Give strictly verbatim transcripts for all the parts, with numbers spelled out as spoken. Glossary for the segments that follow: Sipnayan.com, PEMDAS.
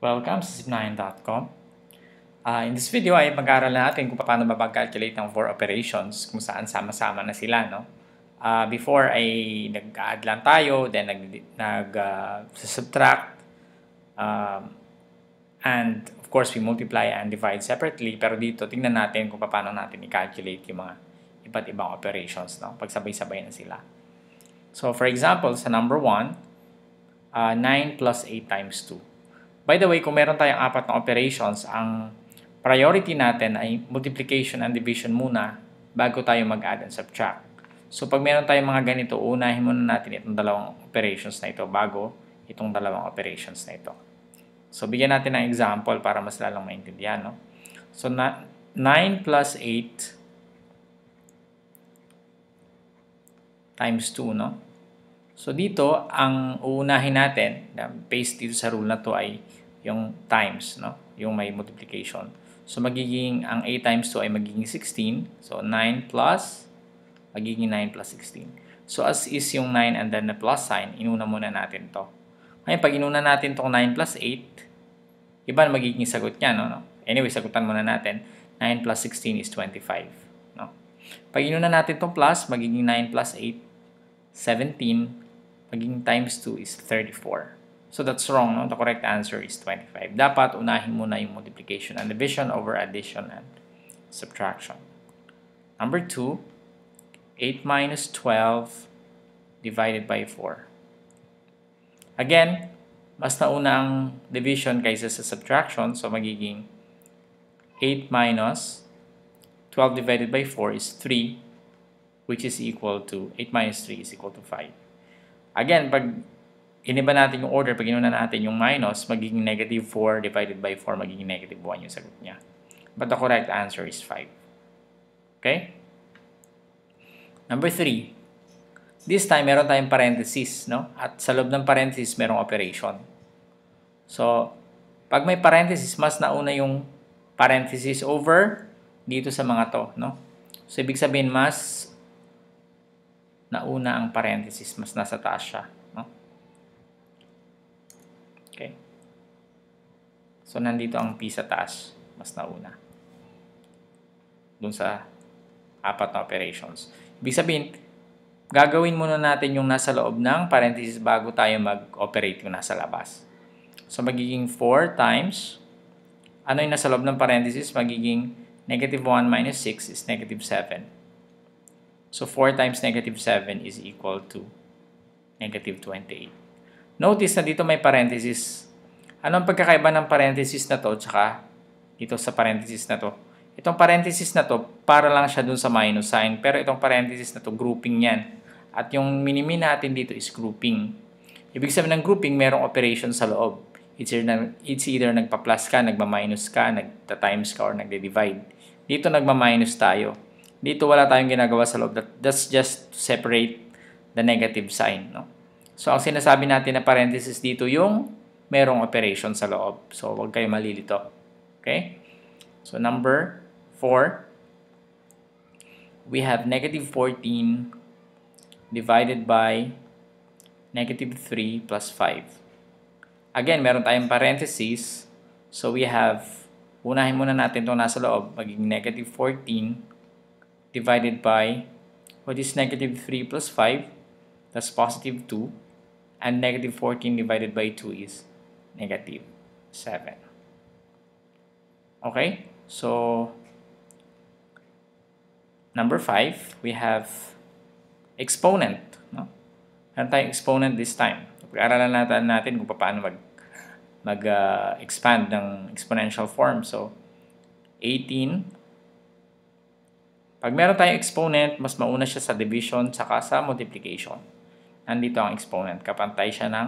Welcome sa Sipnayan dot com. Uh, in this video ay mag-aaralan natin kung paano mag-calculate ng four operations kung saan sama-sama na sila, no? Uh, before ay nag-add lang tayo, then nag-subtract, nag, uh, uh, and of course we multiply and divide separately, pero dito tingnan natin kung paano natin i-calculate yung mga iba't ibang operations, no? Pagsabay-sabay na sila. So for example, sa number one, Uh, nine plus eight times two. By the way, kung meron tayong apat na operations, ang priority natin ay multiplication and division muna bago tayo mag-add and subtract. So pag meron tayong mga ganito, unahin muna natin itong dalawang operations na ito bago itong dalawang operations na ito. So bigyan natin ng example para mas lalang maintindihan, no? So na nine plus eight times two, no? So dito, ang uunahin natin, based dito sa rule na to ay yung times, no? Yung may multiplication. So magiging, ang eight times two ay magiging sixteen. So nine plus, magiging nine plus sixteen. So as is yung nine and then the plus sign, inuna muna natin to. Ngayon, pag inuna natin tong nine plus eight, iba na magiging sagot niya, no? Anyway, sagutan muna natin. nine plus sixteen is twenty-five. No? Pag inuna natin tong plus, magiging nine plus eight, seventeen. Maging times two is thirty-four. So that's wrong, no? The correct answer is twenty-five. Dapat unahin muna yung multiplication and division over addition and subtraction. Number two, eight minus twelve divided by four. Again, mas nauna ang division kaysa sa subtraction. So magiging eight minus twelve divided by four is three, which is equal to, eight minus three is equal to five. Again, pag iniba natin yung order, pag inuna natin yung minus, magiging negative four divided by four, magiging negative one yung sagot niya. But the correct answer is five. Okay? Number three. This time, meron tayong parenthesis, no? At sa loob ng parenthesis, merong operation. So, pag may parenthesis, mas nauna yung parenthesis over dito sa mga to, no? So, ibig sabihin, mas nauna ang parenthesis, mas nasa taas siya, no? Okay. So, nandito ang P sa taas, mas nauna. Doon sa apat na operations. Ibig sabihin, gagawin muna natin yung nasa loob ng parenthesis bago tayo mag-operate yung nasa labas. So, magiging four times, ano yung nasa loob ng parenthesis? Magiging negative one minus six is negative seven. So, four times negative seven is equal to negative twenty-eight. Notice na dito may parenthesis. Anong pagkakaiba ng parenthesis na to tsaka dito sa parenthesis na to? Itong parenthesis na to, para lang siya dun sa minus sign. Pero itong parenthesis na to, grouping yan. At yung minimin natin dito is grouping. Ibig sabihin ng grouping, merong operation sa loob. It's either, it's either nagpa-plus ka, nagma-minus ka, nagta-times ka, or nagde-divide. Dito nagma-minus tayo. Dito wala tayong ginagawa sa loob. That's just to separate the negative sign, no? So, ang sinasabi natin na parenthesis dito yung merong operation sa loob. So, huwag kayo malilito. Okay? So, number four. We have negative fourteen divided by negative three plus five. Again, meron tayong parenthesis. So, we have, unahin muna natin itong nasa loob. Magiging negative fourteen divided by, what is negative three plus five? That's positive two. And negative fourteen divided by two is negative seven. Okay? So, number five, we have exponent. No? Meron tayong exponent this time. Pag-aralan natin natin kung paano mag, mag uh, expand ng exponential form. So, eighteen. Pag meron tayong exponent, mas mauna siya sa division tsaka sa multiplication. Nandito ang exponent. Kapantay siya ng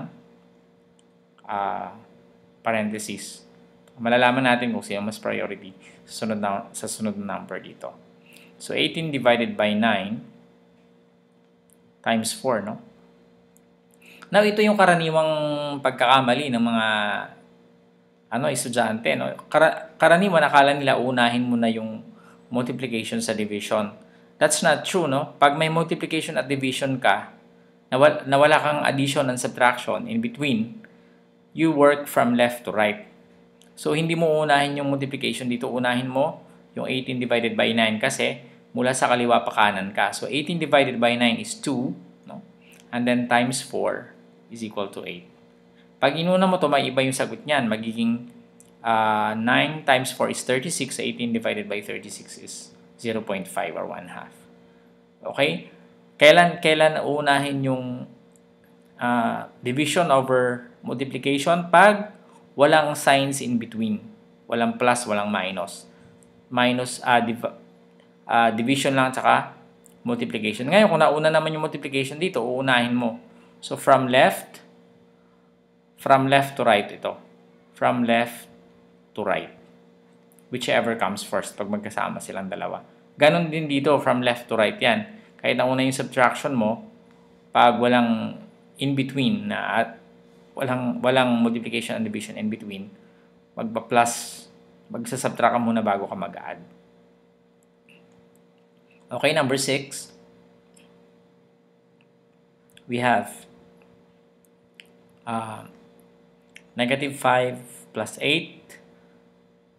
uh, parenthesis. Malalaman natin kung sino mas priority sa sunod na, sa sunod na number dito. So, eighteen divided by nine times four, no? Now, ito yung karaniwang pagkakamali ng mga ano, estudyante, no? Kar karaniwan, akala nila unahin mo na yung multiplication sa division. That's not true, no? Pag may multiplication at division ka, nawala, nawala kang addition and subtraction in between, you work from left to right. So, hindi mo unahin yung multiplication dito. Unahin mo yung eighteen divided by nine kasi mula sa kaliwa pa kanan ka. So, eighteen divided by nine is two. No? And then times four is equal to eight. Pag inuna mo ito, may iba yung sagot niyan. Magiging uh, nine times four is thirty-six. eighteen divided by thirty-six is zero point five or one half. Okay? Kailan, kailan uunahin yung uh, division over multiplication? Pag walang signs in between. Walang plus, walang minus. Minus, uh, div uh, division lang, tsaka multiplication. Ngayon, kung nauna naman yung multiplication dito, uunahin mo. So, from left, from left to right ito. From left to right. Whichever comes first pag magkasama silang dalawa. Ganon din dito, from left to right yan. Kahit nauna yung subtraction mo, pag walang in between na at Walang, walang multiplication and division in between, magpa-plus, magsasubtract ka muna bago ka mag-add. Okay, number six. We have uh, negative five plus eight.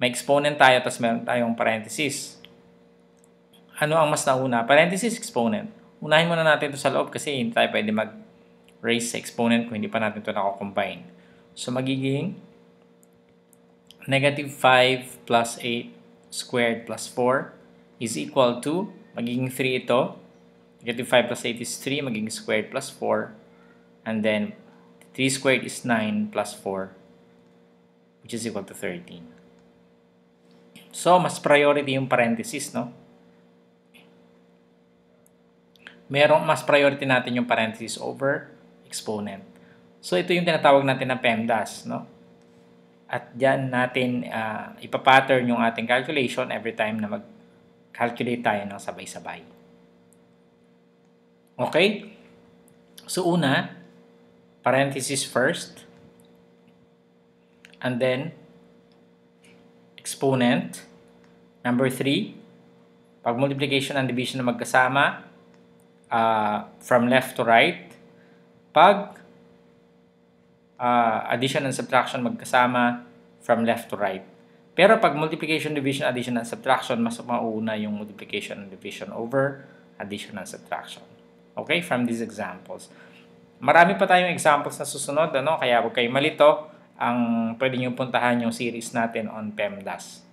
May exponent tayo, tapos meron tayong parenthesis. Ano ang mas nauna? Parenthesis, exponent. Unahin muna natin ito sa loob kasi hindi tayo pwede mag raise exponent kung hindi pa natin ito nakakombine. So, magiging negative five plus eight squared plus four is equal to, magiging three ito. Negative five plus eight is three, magiging squared plus four. And then, three squared is nine plus four, which is equal to thirteen. So, mas priority yung parenthesis, no? Merong mas priority natin yung parenthesis over exponent. So, ito yung tinatawag natin na PEMDAS, no? At dyan natin uh, ipapattern yung ating calculation every time na mag-calculate tayo ng sabay-sabay. Okay? So, una, parenthesis first. And then, exponent. Number three, pag multiplication and division na magkasama, uh, from left to right. Pag uh, addition and subtraction magkasama, from left to right. Pero pag multiplication, division, addition, and subtraction, mas mauna yung multiplication and division over addition and subtraction. Okay? From these examples. Marami pa tayong examples na susunod, ano? Kaya huwag kayo malito. Ang pwede nyo puntahan yung series natin on PEMDAS.